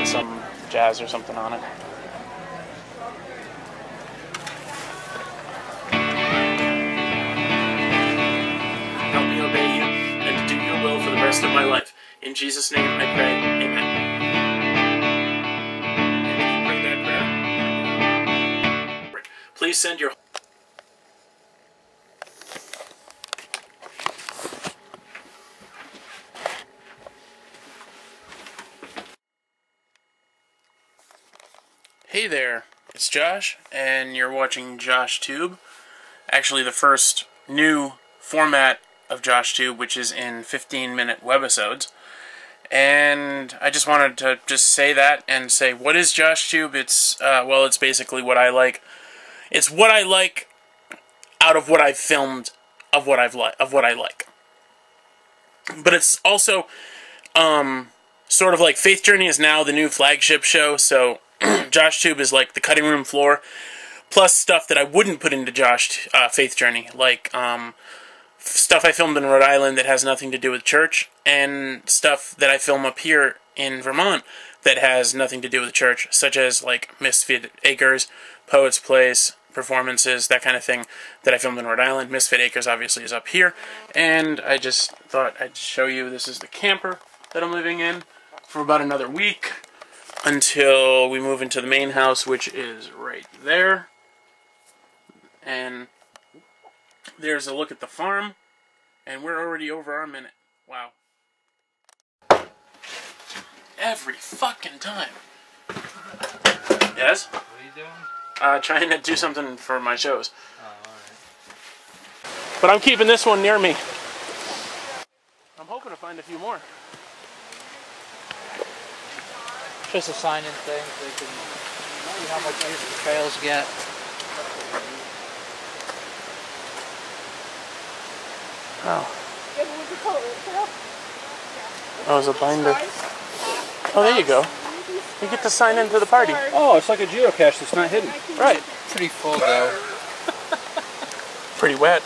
put some jazz or something on it. Help me obey you and to do your will for the rest of my life. In Jesus' name I pray, amen. And if you prayed that prayer, please send your... Hey there, it's Josh, and you're watching JoshTube. Actually, the first new format of JoshTube, which is in 15-minute webisodes. And I just wanted to just say that and say, what is JoshTube? It's, well, it's basically what I like. It's what I like out of what I've filmed of what I like. But it's also sort of like Faith Journey is now the new flagship show, so... JoshTube is like the cutting room floor, plus stuff that I wouldn't put into Faith Journey, like stuff I filmed in Rhode Island that has nothing to do with church, and stuff that I film up here in Vermont that has nothing to do with church, such as like Misfit Acres, Poets' Place Performances, that kind of thing that I filmed in Rhode Island. Misfit Acres obviously is up here, and I just thought I'd show you. This is the camper that I'm living in for about another week, until we move into the main house, which is right there. And there's a look at the farm, and we're already over our minute. Wow. Every fucking time. Yes? What are you doing? Trying to do something for my shows. Oh, alright. But I'm keeping this one near me. I'm hoping to find a few more. Just assigning things, they can see how much use the trails get. Oh. Oh, it's a binder. Oh, there you go. You get to sign into the party. Oh, it's like a geocache that's not hidden. Right. Pretty full, though. Pretty wet.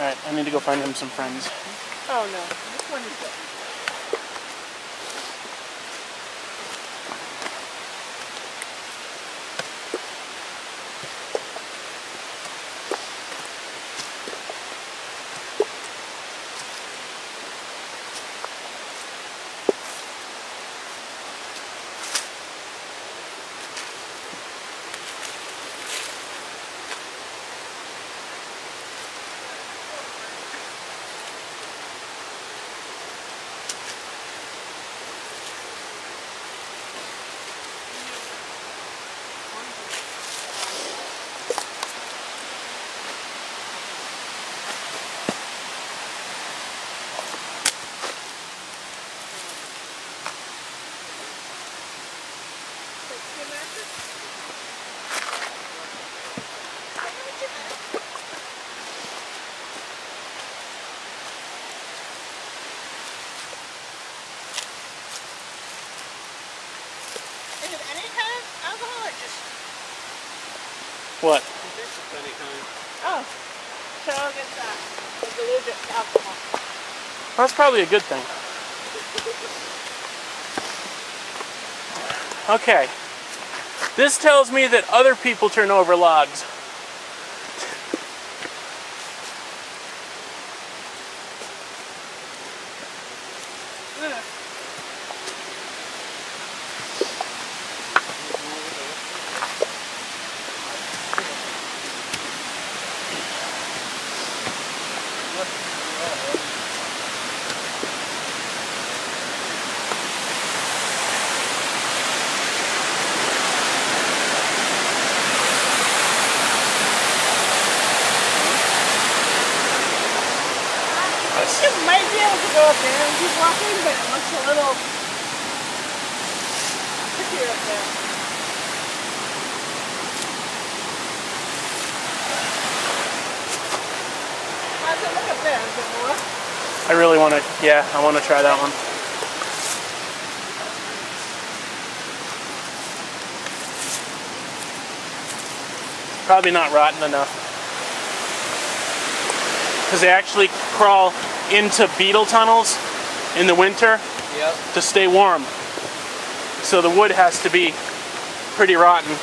Alright, I need to go find him some friends. Oh no, this one is what? Oh, so I'll get that. It's a little bit of alcohol. Well, that's probably a good thing. Okay. This tells me that other people turn over logs. I really want to, yeah, I want to try that one. Probably not rotten enough. because they actually crawl into beetle tunnels in the winter to stay warm. So the wood has to be pretty rotten.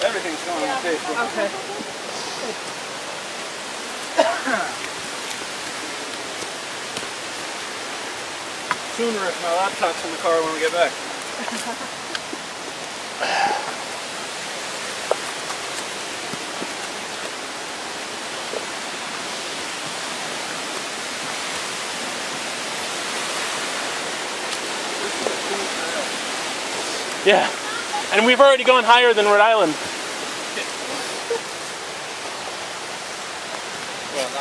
Everything's going on Facebook. Okay. Sooner if my laptop's in the car when we get back. Yeah. And we've already gone higher than Rhode Island.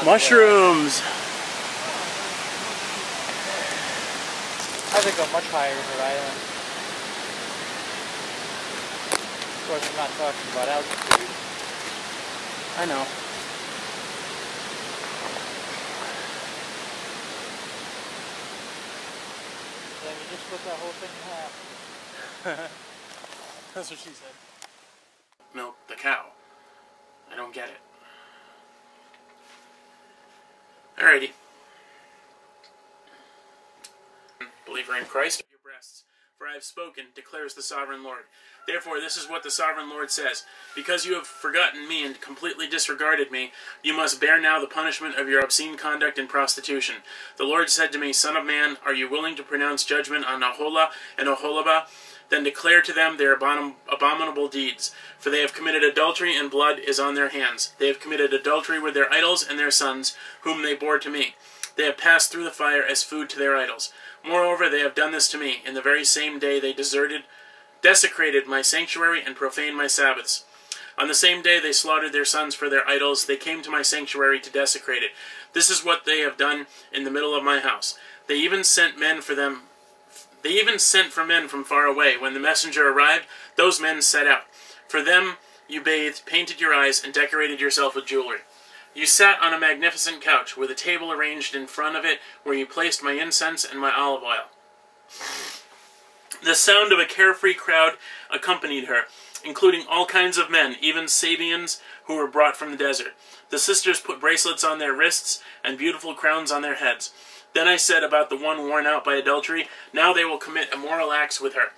Mushrooms. I think I'm much higher in Rhode Island. Of course, I'm not talking about altitude. I know. Then you just put that whole thing in half. That's what she said. Milk the cow. I don't get it. Alrighty. Believer in Christ, your breasts, for I have spoken, declares the Sovereign Lord. Therefore, this is what the Sovereign Lord says. Because you have forgotten me and completely disregarded me, you must bear now the punishment of your obscene conduct and prostitution. The Lord said to me, Son of man, are you willing to pronounce judgment on Oholah and Oholibah? Then declare to them their abominable deeds. For they have committed adultery, and blood is on their hands. They have committed adultery with their idols and their sons, whom they bore to me. They have passed through the fire as food to their idols. Moreover, they have done this to me. In the very same day they desecrated my sanctuary, and profaned my Sabbaths. On the same day they slaughtered their sons for their idols. They came to my sanctuary to desecrate it. This is what they have done in the middle of my house. They even sent men for them. They even sent for men from far away. When the messenger arrived, those men set out. For them you bathed, painted your eyes, and decorated yourself with jewelry. You sat on a magnificent couch, with a table arranged in front of it, where you placed my incense and my olive oil. The sound of a carefree crowd accompanied her, including all kinds of men, even Sabians who were brought from the desert. The sisters put bracelets on their wrists and beautiful crowns on their heads. Then I said about the one worn out by adultery, now they will commit immoral acts with her.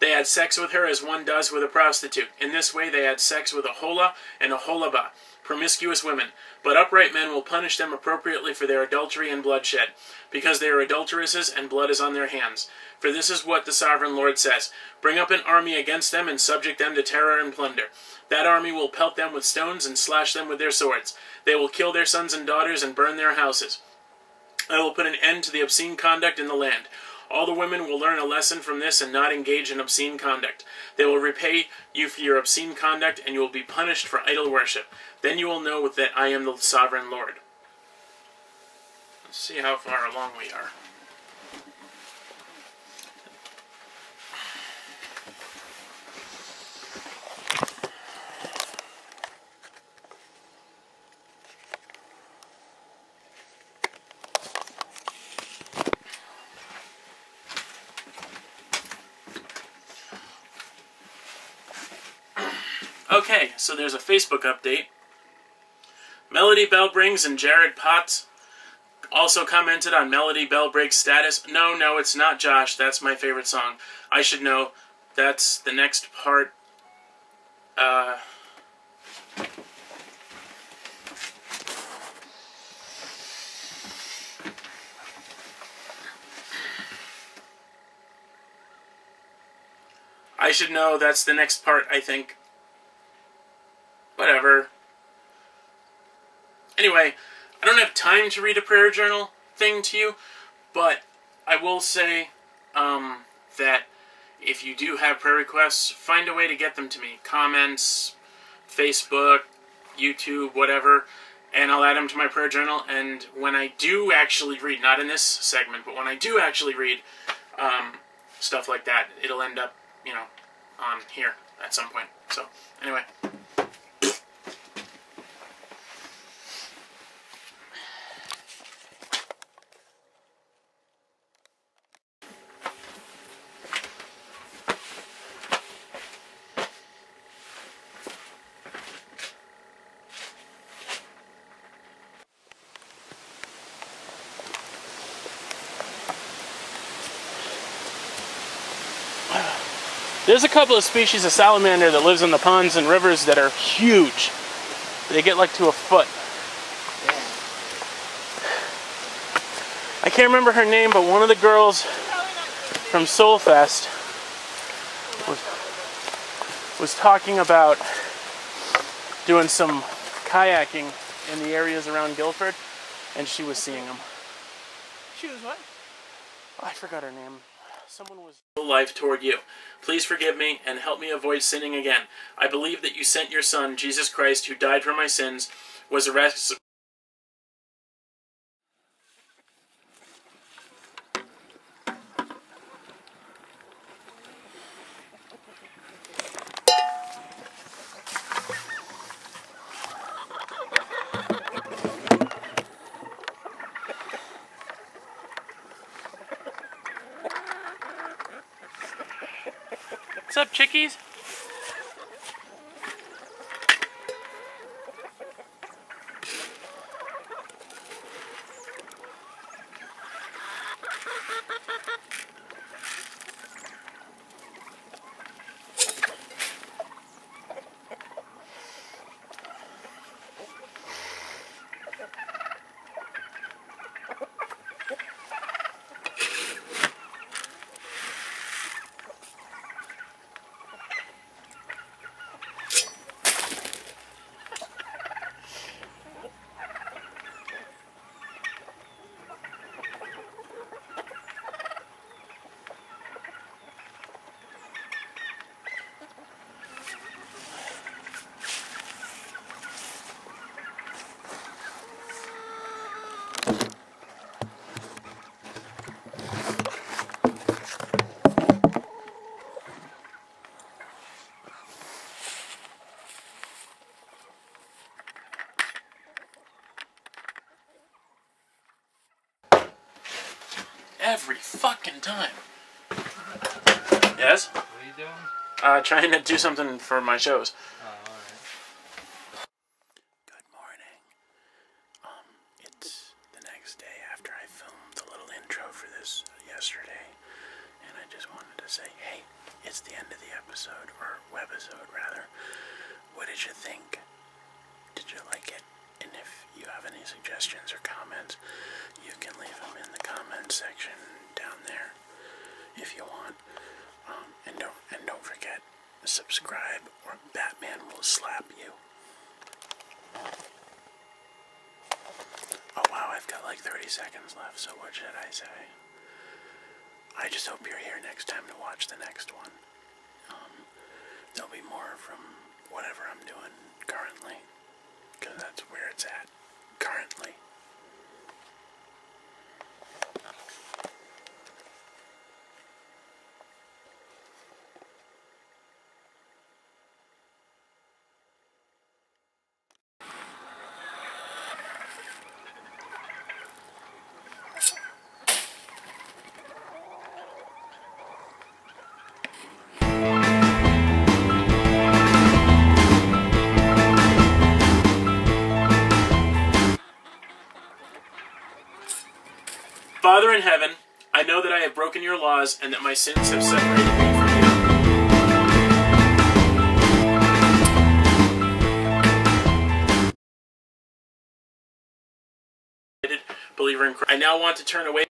They had sex with her as one does with a prostitute. In this way they had sex with Oholah and Oholibah, promiscuous women. But upright men will punish them appropriately for their adultery and bloodshed, because they are adulteresses and blood is on their hands. For this is what the Sovereign Lord says, bring up an army against them and subject them to terror and plunder. That army will pelt them with stones and slash them with their swords. They will kill their sons and daughters and burn their houses. I will put an end to the obscene conduct in the land. All the women will learn a lesson from this and not engage in obscene conduct. They will repay you for your obscene conduct, and you will be punished for idol worship. Then you will know that I am the Sovereign Lord. Let's see how far along we are. Okay, so there's a Facebook update. Melody Bell Brings and Jared Potts also commented on Melody Bell Brings' status. No, it's not Josh. That's my favorite song. I should know. That's the next part. I should know. That's the next part, I think. Whatever. Anyway, I don't have time to read a prayer journal, thing to you, but I will say that if you do have prayer requests, find a way to get them to me. Comments, Facebook, YouTube, whatever, and I'll add them to my prayer journal. And when I do actually read, not in this segment, but when I do actually read stuff like that, it'll end up, you know, on here at some point. So, anyway. There's a couple of species of salamander that lives in the ponds and rivers that are huge. They get like to a foot. I can't remember her name, but one of the girls from Soulfest was talking about doing some kayaking in the areas around Guilford, and she was seeing them. She was what? Oh, I forgot her name. Someone was life toward you. Please forgive me and help me avoid sinning again. I believe that you sent your son, Jesus Christ, who died for my sins, was arrested. What's up, chickies? Every fucking time. Yes? What are you doing? Trying to do something for my shows. Oh, alright. Good morning. It's the next day after I filmed the little intro for this yesterday. And I just wanted to say, hey, it's the end of the episode, or webisode rather. What did you think? Did you like it? And if you have any suggestions or comments, you can leave them in the comment section down there if you want. And don't forget, subscribe or Batman will slap you. Oh wow, I've got like 30 seconds left, so what should I say? I just hope you're here next time to watch the next one. There'll be more from whatever I'm doing currently, because that's where it's at currently. Father in heaven, I know that I have broken your laws and that my sins have separated me from you. Believer in Christ, I now want to turn away.